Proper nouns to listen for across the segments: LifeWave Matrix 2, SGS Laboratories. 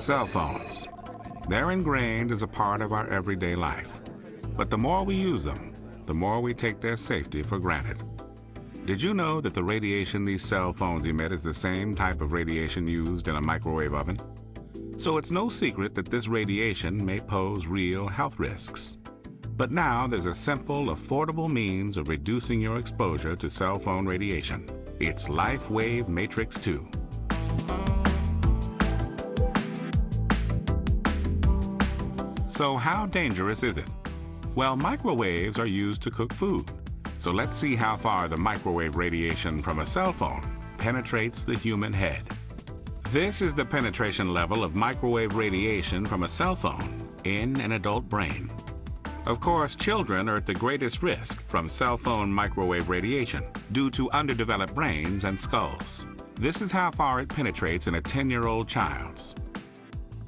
Cell phones. They're ingrained as a part of our everyday life. But the more we use them, the more we take their safety for granted. Did you know that the radiation these cell phones emit is the same type of radiation used in a microwave oven? So it's no secret that this radiation may pose real health risks. But now there's a simple, affordable means of reducing your exposure to cell phone radiation. It's LifeWave Matrix 2. So how dangerous is it? Well, microwaves are used to cook food. So let's see how far the microwave radiation from a cell phone penetrates the human head. This is the penetration level of microwave radiation from a cell phone in an adult brain. Of course, children are at the greatest risk from cell phone microwave radiation due to underdeveloped brains and skulls. This is how far it penetrates in a 10-year-old child's.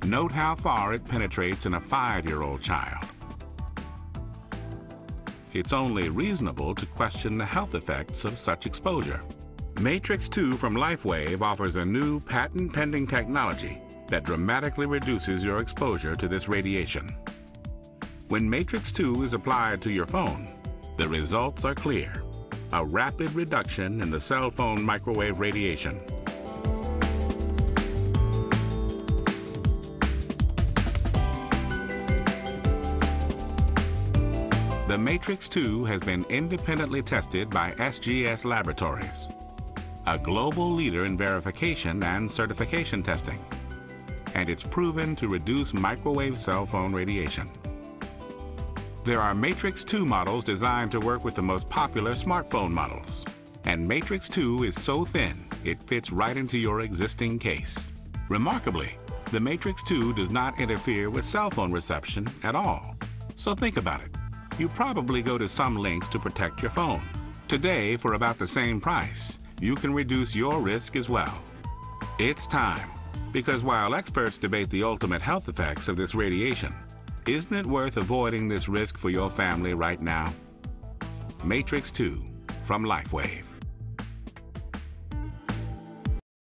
Note how far it penetrates in a 5-year-old child. It's only reasonable to question the health effects of such exposure. Matrix 2 from LifeWave offers a new patent-pending technology that dramatically reduces your exposure to this radiation. When Matrix 2 is applied to your phone, the results are clear: a rapid reduction in the cell phone microwave radiation. The Matrix 2 has been independently tested by SGS Laboratories, a global leader in verification and certification testing, and it's proven to reduce microwave cell phone radiation. There are Matrix 2 models designed to work with the most popular smartphone models, and Matrix 2 is so thin it fits right into your existing case. Remarkably, the Matrix 2 does not interfere with cell phone reception at all. So think about it. You probably go to some lengths to protect your phone. Today, for about the same price, you can reduce your risk as well. It's time, because while experts debate the ultimate health effects of this radiation, isn't it worth avoiding this risk for your family right now? Matrix 2 from LifeWave.